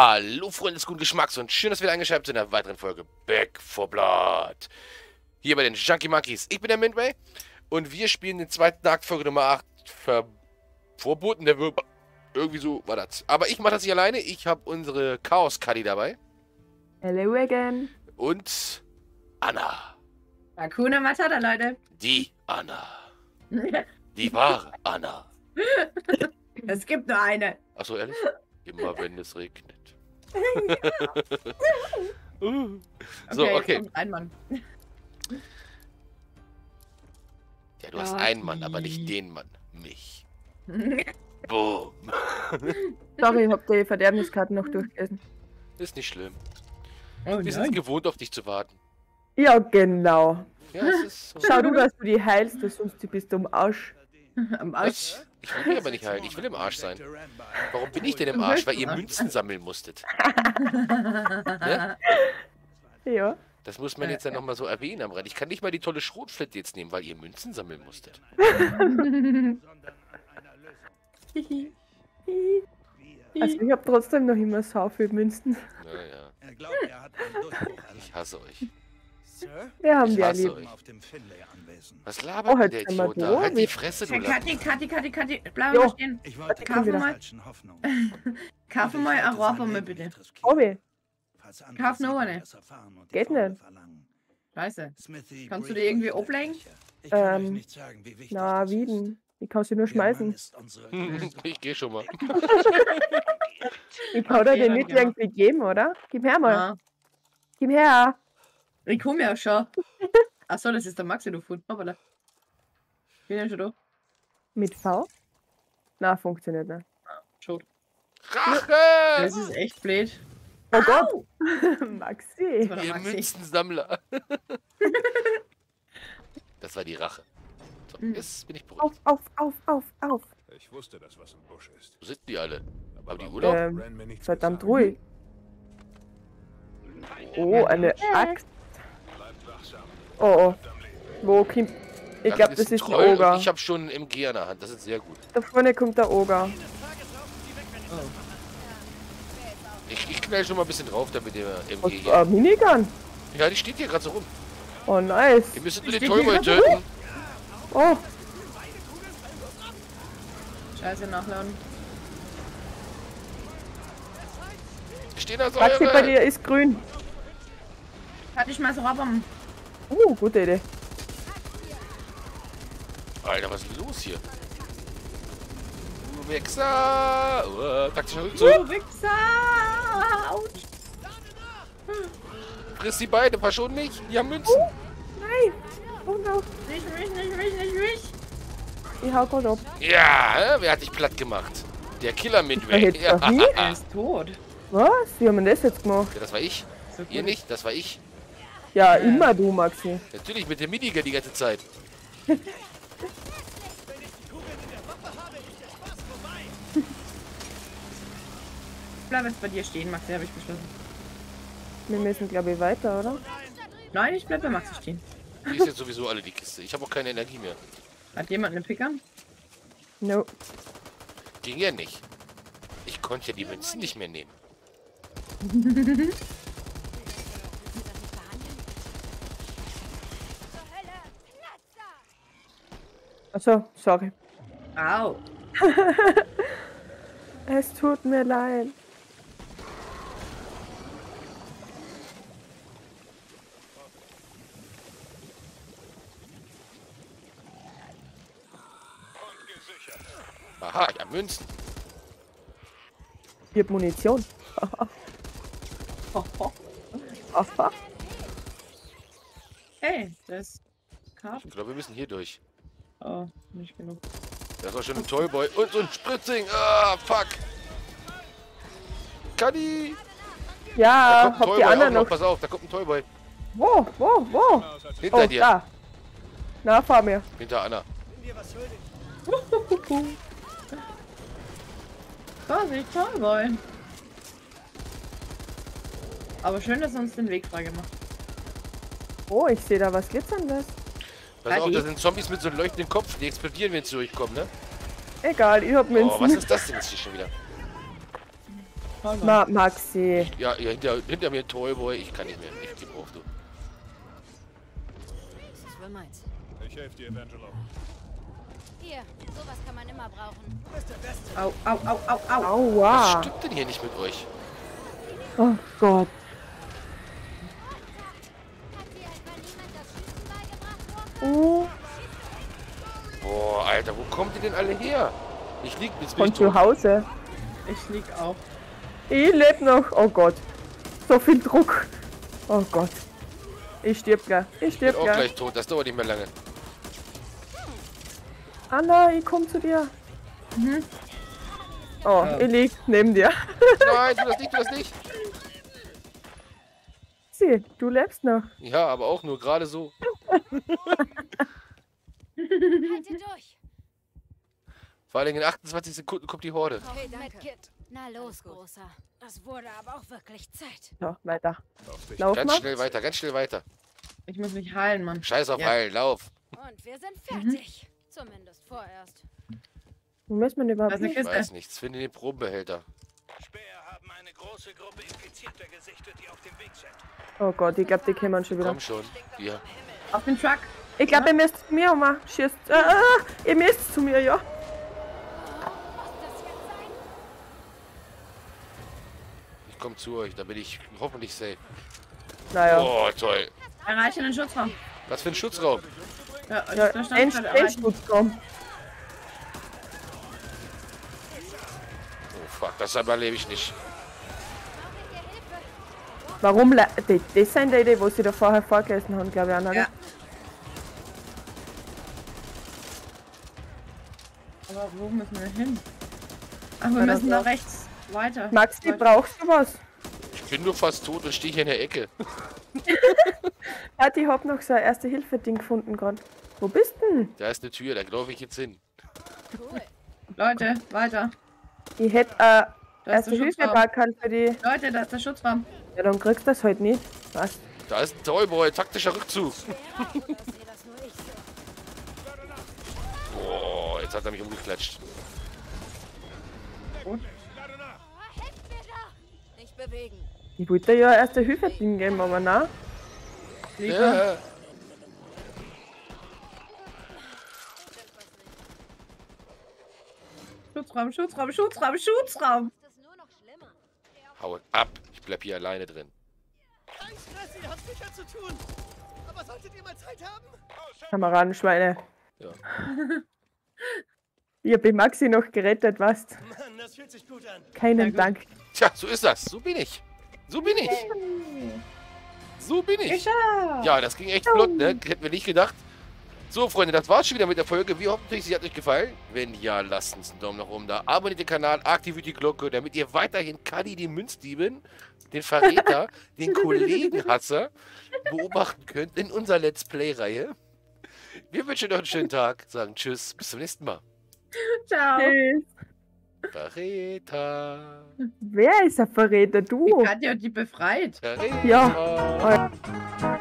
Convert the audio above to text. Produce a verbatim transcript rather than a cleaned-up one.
Hallo Freunde des guten Geschmacks und schön, dass wir eingeschaltet sind in einer weiteren Folge Back four Blood. Hier bei den Junky Monkeys. Ich bin der Mindway und wir spielen den zweiten Akt, Folge Nummer acht, Vorboten der Würmer. Irgendwie so war das. Aber ich mache das nicht alleine, ich habe unsere Chaos Kati dabei. Hello again. Und Anna. Akuna Matata, Leute. Die Anna. Die wahre Anna. Es gibt nur eine. Achso, ehrlich? Immer wenn es regnet. uh. So, okay. okay. Kommt ein Mann. Ja, du Kati. Hast einen Mann, aber nicht den Mann. Mich. Boom. Sorry, ich hab die Verderbniskarten noch durchgelesen. Ist nicht schlimm. Oh, wir sind gewohnt, auf dich zu warten. Ja, genau. Ja, es ist so. Schau du, dass du die heilst, sonst bist du am Arsch. Am Arsch? Was? Ich will mich aber nicht heilen, ich will im Arsch sein. Warum bin ich denn im Arsch? Weil ihr Münzen sammeln musstet. Ne? Ja. Das muss man jetzt dann nochmal so erwähnen am Rand. Ich kann nicht mal die tolle Schrotflinte jetzt nehmen, weil ihr Münzen sammeln musstet. Also ich habe trotzdem noch immer sau viel Münzen. Naja. Ich hasse euch. Wir haben die erlebt. Was labert oh, der Idiot da? Halt die Fresse, du Lappen. Kati, Kati, Kati, Kati, bleib mal stehen. Kaffee mal. Kaffee mal, Arafa mal bitte. Obi. Kaffee noch eine. Geht nicht. Scheiße. Kannst du dir irgendwie ablenken? Ähm, na, wie denn? Ich kann sie nur schmeißen. Ich geh schon mal. Ich kann dir den nicht irgendwie geben, oder? Gib her mal. Gib her. Ich komme ja schon. Achso, das ist der Maxi, du Fund. Hoppala. Ich bin ja schon da. Mit V? Na, funktioniert nicht. Ah, schon. Rache! Das ist echt blöd. Oh Gott! Maxi! Das war der Maxi. Ihr Münzensammler. Das war die Rache. So, jetzt bin ich beruhigt. Auf, auf, auf, auf, auf! Ich wusste, dass was im Busch ist. Wo sind die alle? Aber die Urlaub? Ähm, verdammt ruhig. Oh, eine Akt. Oh, oh. Wo kommt... Ich glaube, das ist ein Oger. Ich habe schon im M G an der Hand, das ist sehr gut. Da vorne kommt der Oger. Oh. Ich, ich knall schon mal ein bisschen drauf, damit ihr M G geht. Ah, Minigun? Ja, die steht hier gerade so rum. Oh, nice. Ihr müsst nur den Tollboy töten. Oh. Scheiße, nachladen. Stehen da so eure... Maxi bei dir ist grün. Hatte ich mal so rabern. Uh, gute Idee. Alter, was ist los hier? Wichser! Uh, taktischer Rückzug. Uh, Wichser! Autsch! Friss die beiden, verschon mich! Die haben Münzen! Uh, nein! Oh no! Nicht mich, nicht mich, nicht mich! Ich hau Gott ab. Ja, wer hat dich platt gemacht? Der Killer Mindway. Ja. Er ist tot. Was? Wie haben wir das jetzt gemacht? Ja, das war ich. So Ihr nicht, das war ich. Ja, immer du, Maxi. Natürlich, mit der Minigun die ganze Zeit. Ich bleibe jetzt bei dir stehen, Maxi, habe ich beschlossen. Wir müssen, glaube ich, weiter, oder? Nein, ich bleibe bei Maxi stehen. Die ist jetzt sowieso alle, die Kiste. Ich habe auch keine Energie mehr. Hat jemand einen Picker? No. Ging ja nicht. Ich konnte ja die Münzen nicht mehr nehmen. Achso, sorry. Au. Es tut mir leid. Aha, ich hab Münzen. Ich hab Munition. Hey, das Karten. Ich glaube, wir müssen hier durch. Oh, nicht genug. Das war schon ein Toyboy und so ein Spritzing. Ah, fuck. Kati! Ja, hab die anderen noch. Pass auf, da kommt ein Toyboy. Wo, wo, wo? Hinter oh, dir. Da. Na, fahr mir. Hinter Anna. Vorsicht, Toyboy. Aber schön, dass er uns den Weg frei gemacht. Oh, ich sehe da was Glitzerndes. Pass auf, da sind Zombies mit so einem leuchtenden Kopf, die explodieren, wenn sie durchkommen, ne? Egal, ich hab Münzen. Oh, was ist das denn jetzt hier schon wieder? Oh Ma Maxi. Ja, ja hinter, hinter mir Toyboy, ich kann nicht mehr. Ich gebe auf, du. Das ist wohl meins. Ich helfe dir, Evangelo. Hier, sowas kann man immer brauchen. Du bist der Beste. Au, au, au, au, au. Aua. Was stimmt denn hier nicht mit euch? Oh Gott. Oh. Boah, Alter, wo kommt ihr denn alle her? Ich lieg bis Von zu Hause. Ich lieg auch. Ich leb noch. Oh Gott. So viel Druck. Oh Gott. Ich stirb gleich. Ich stirb gleich. Ich bin auch gleich tot. Das dauert nicht mehr lange. Anna, ich komm zu dir. Mhm. Oh, ja. Ich lieg neben dir. Nein, tu das nicht, tu das nicht. Sieh, du lebst noch. Ja, aber auch nur gerade so. Halte durch. Vor allem in achtundzwanzig Sekunden kommt die Horde. Okay, danke. Na los, Großer. Das wurde aber auch wirklich Zeit. So, weiter. Lauf, lauf, ganz schnell weiter, ganz schnell weiter. Ich muss mich heilen, Mann. Scheiß auf ja. Heilen, lauf. Und wir sind fertig. Mhm. Zumindest vorerst. Wo müssen wir überhaupt nicht? Ich weiß nichts. Finde den Probenbehälter. Späher haben eine große Gruppe Infizierter gesichtet, die auf dem Weg sind. Oh Gott, ich glaube, die kämen schon wieder. Komm schon, ja. Auf den Truck. Ich glaube, ja? Ihr müsst zu mir, Oma. Schießt. Äh, ihr müsst zu mir, ja. Ich komme zu euch, da bin ich hoffentlich safe. Naja. Oh, toll. Erreichen den Schutzraum. Was für ein Schutzraum? Ja, ja ein Schutzraum. Oh fuck, das überlebe ich nicht. Warum? Die, das sind die, die sie da vorher vorgegessen haben, glaube ich, Anna. Ja. Aber wo müssen wir hin? Ach, wir müssen nach rechts. Weiter. Maxi, brauchst du was? Ich bin nur fast tot und stehe hier in der Ecke. Kati, ich hab noch so ein Erste-Hilfe-Ding gefunden gerade. Wo bist du denn? Da ist eine Tür, da laufe ich jetzt hin. Cool. Leute, weiter. Ich hätte äh, Erste-Hilfe-Barkan für die... Leute, da ist der Schutzraum. Ja, dann kriegst du das heute nicht. Was? Da ist ein Toyboy, taktischer Rückzug. Boah, jetzt hat er mich umgeklatscht. Und? Bewegen. Ich wollte ja erste Hilfe Ding geben, aber na? Ja. Schutzraum, Schutzraum, Schutzraum, Schutzraum! Hau ab, ich bleib hier alleine drin. Kein Stress, ihr habt sicher zu tun. Aber solltet ihr mal Zeit haben? Kameradenschweine. Ja. Ich hab den Maxi noch gerettet, was? Mann, das fühlt sich gut an. Keinen Dank. Tja, so ist das. So bin ich. So bin ich. So bin ich. Ja, das ging echt flott, ne? Hätten wir nicht gedacht. So, Freunde, das war's schon wieder mit der Folge. Wir hoffen natürlich, sie hat euch gefallen. Wenn ja, lasst uns einen Daumen nach oben da. Abonniert den Kanal, aktiviert die Glocke, damit ihr weiterhin Kadi, den Münzdieben, den Verräter, den Kollegenhasser beobachten könnt in unserer Let's Play-Reihe. Wir wünschen euch einen schönen Tag. Sagen Tschüss, bis zum nächsten Mal. Ciao. Tschüss. Verräter. Wer ist der Verräter? Du? Die Katja hat die befreit. Verräter. Ja.